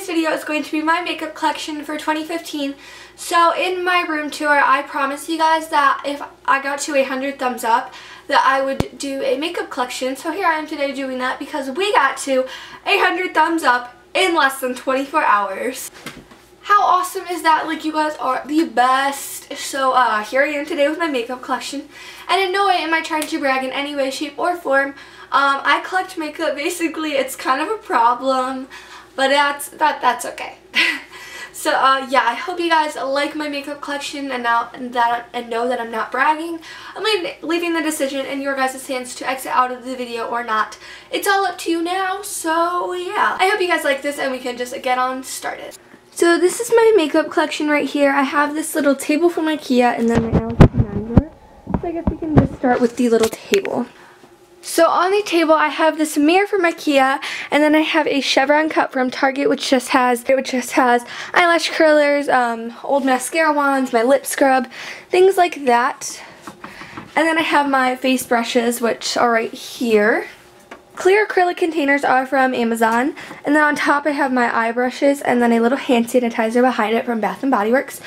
today's video is going to be my makeup collection for 2015. So in my room tour, I promised you guys that if I got to 100 thumbs up, that I would do a makeup collection. So here I am today doing that because we got to 100 thumbs up in less than 24 hours. How awesome is that? Like, you guys are the best. So here I am today with my makeup collection, and in no way am I trying to brag in any way, shape, or form. I collect makeup. Basically, it's kind of a problem, but that's okay. So yeah, I hope you guys like my makeup collection, and know that I'm not bragging. I'm leaving the decision in your guys' hands to exit out of the video or not. It's all up to you now. So yeah, I hope you guys like this, and we can just get on started. So this is my makeup collection right here. I have this little table from Ikea and then my Alex conundrum. So I guess we can just start with the little table. So on the table I have this mirror from Ikea, and then I have a chevron cup from Target, which just has eyelash curlers, old mascara wands, my lip scrub, things like that. And then I have my face brushes, which are right here. Clear acrylic containers are from Amazon, and then on top I have my eye brushes and then a little hand sanitizer behind it from Bath and Body Works.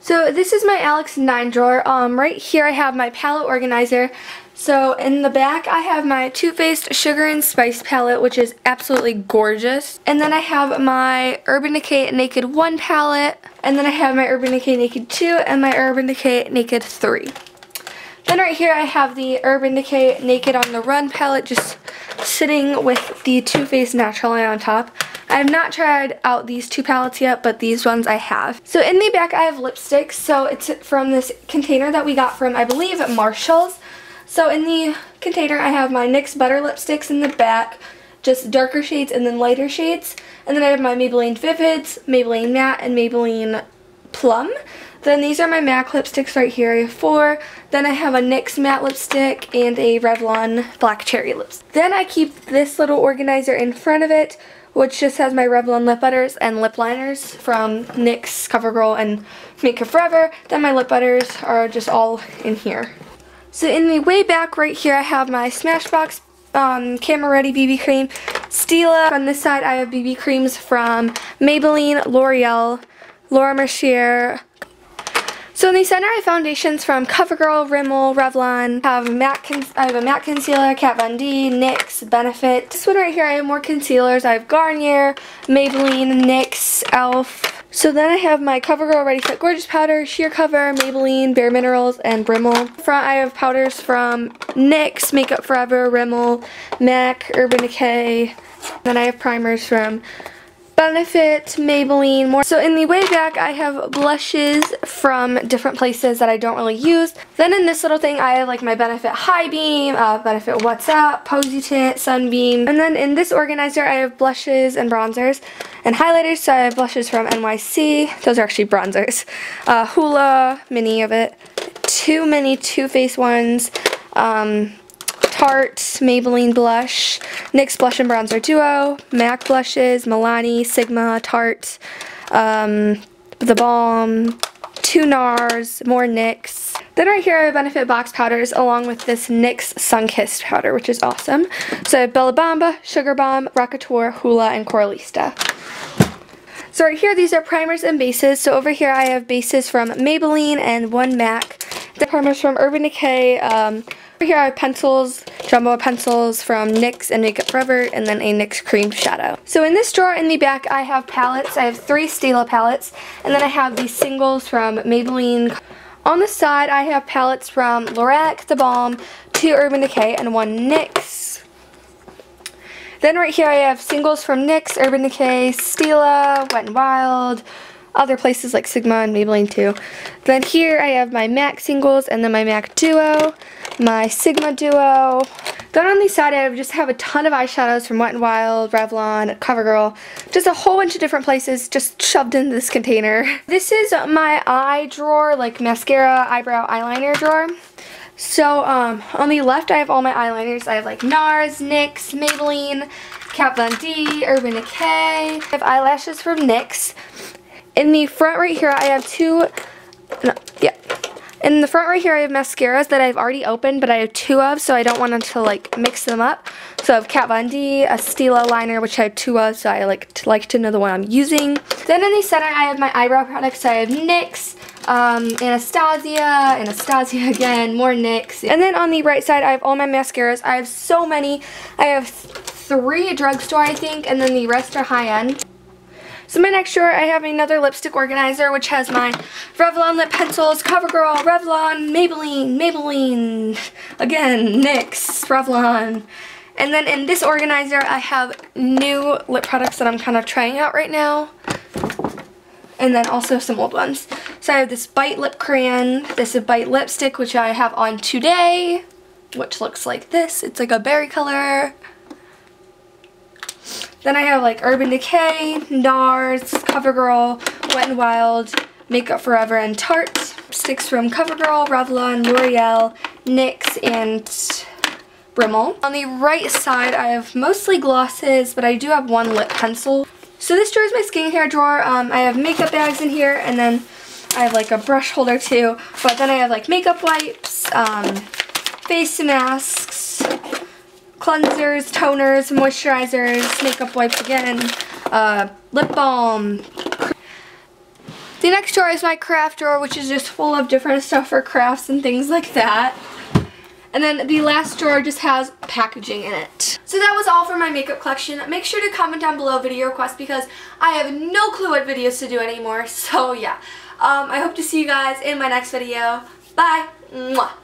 So this is my Alex 9 drawer. Right here I have my palette organizer. So in the back I have my Too Faced Sugar and Spice palette, which is absolutely gorgeous. And then I have my Urban Decay Naked 1 palette, and then I have my Urban Decay Naked 2 and my Urban Decay Naked 3. Then right here I have the Urban Decay Naked on the Run palette just sitting with the Too Faced Natural Eye on top. I have not tried out these two palettes yet, but these ones I have. So in the back I have lipsticks. So it's from this container that we got from, I believe, Marshalls. So in the container I have my NYX Butter lipsticks in the back, just darker shades and then lighter shades. And then I have my Maybelline Vivids, Maybelline Matte, and Maybelline Plum. Then these are my MAC lipsticks right here. I have 4. Then I have a NYX matte lipstick and a Revlon black cherry lipstick. Then I keep this little organizer in front of it, which just has my Revlon lip butters and lip liners from NYX, CoverGirl, and Makeup Forever. Then my lip butters are just all in here. So in the way back right here I have my Smashbox Camera Ready BB Cream, Stila. On this side I have BB creams from Maybelline, L'Oreal, Laura Mercier. So in the center I have foundations from CoverGirl, Rimmel, Revlon. I have a MAC concealer, Kat Von D, NYX, Benefit. This one right here I have more concealers. I have Garnier, Maybelline, NYX, e.l.f. So then I have my CoverGirl Ready Set Gorgeous powder, Sheer Cover, Maybelline, Bare Minerals, and Rimmel. Front I have powders from NYX, Makeup Forever, Rimmel, MAC, Urban Decay. Then I have primers from Benefit, Maybelline, more. So in the way back I have blushes from different places that I don't really use. Then in this little thing I have like my Benefit High Beam, Benefit What's Up, Posy Tint, Sunbeam. And then in this organizer I have blushes and bronzers and highlighters. So I have blushes from NYC, those are actually bronzers, Hoola, mini of it, two mini Too Faced ones, Tarte, Maybelline Blush, NYX Blush and Bronzer Duo, MAC Blushes, Milani, Sigma, Tarte, The Balm, two NARS, more NYX. Then right here I have Benefit Box Powders along with this NYX Sunkissed powder, which is awesome. So I have Bella Bomba, Sugar Bomb, Rockateur, Hoola, and Coralista. So right here these are primers and bases. So over here I have bases from Maybelline and one MAC. The primers from Urban Decay, over here I have pencils, jumbo pencils from NYX and Makeup Forever, and then a NYX cream shadow. So in this drawer in the back I have palettes. I have 3 Stila palettes, and then I have these singles from Maybelline. On the side I have palettes from L'Oreal, The Balm, 2 Urban Decay, and 1 NYX. Then right here I have singles from NYX, Urban Decay, Stila, Wet n Wild, other places like Sigma and Maybelline too. Then here I have my MAC singles and then my MAC Duo, my Sigma Duo. Then on the side I just have a ton of eyeshadows from Wet n Wild, Revlon, CoverGirl, just a whole bunch of different places just shoved into this container. This is my eye drawer, like mascara, eyebrow, eyeliner drawer. So on the left I have all my eyeliners. I have like NARS, NYX, Maybelline, Kat Von D, Urban Decay. I have eyelashes from NYX. In the front right here I have in the front right here I have mascaras that I've already opened, but I have 2 of, so I don't want to mix them up. So I have Kat Von D, a Stila liner, which I have two of, so I like to know the one I'm using. Then in the center, I have my eyebrow products. So I have NYX, Anastasia again, more NYX. And then on the right side, I have all my mascaras. I have so many. I have three at drugstore, I think, and then the rest are high-end. So my next drawer, I have another lipstick organizer, which has my Revlon lip pencils, CoverGirl, Revlon, Maybelline, again, NYX, Revlon. And then in this organizer, I have new lip products that I'm kind of trying out right now. And then also some old ones. So I have this Bite lip crayon, this is Bite lipstick, which I have on today, which looks like this. It's like a berry color. Then I have like Urban Decay, NARS, CoverGirl, Wet n Wild, Makeup Forever, and Tarte. Sticks from CoverGirl, Revlon, L'Oreal, NYX, and Rimmel. On the right side, I have mostly glosses, but I do have one lip pencil. So this drawer is my skincare drawer. I have makeup bags in here, and then I have like a brush holder too. But then I have like makeup wipes, face masks, cleansers, toners, moisturizers, makeup wipes again, lip balm. The next drawer is my craft drawer, which is just full of different stuff for crafts and things like that. And then the last drawer just has packaging in it. So that was all for my makeup collection. Make sure to comment down below video requests because I have no clue what videos to do anymore. So yeah, I hope to see you guys in my next video. Bye! Mwah.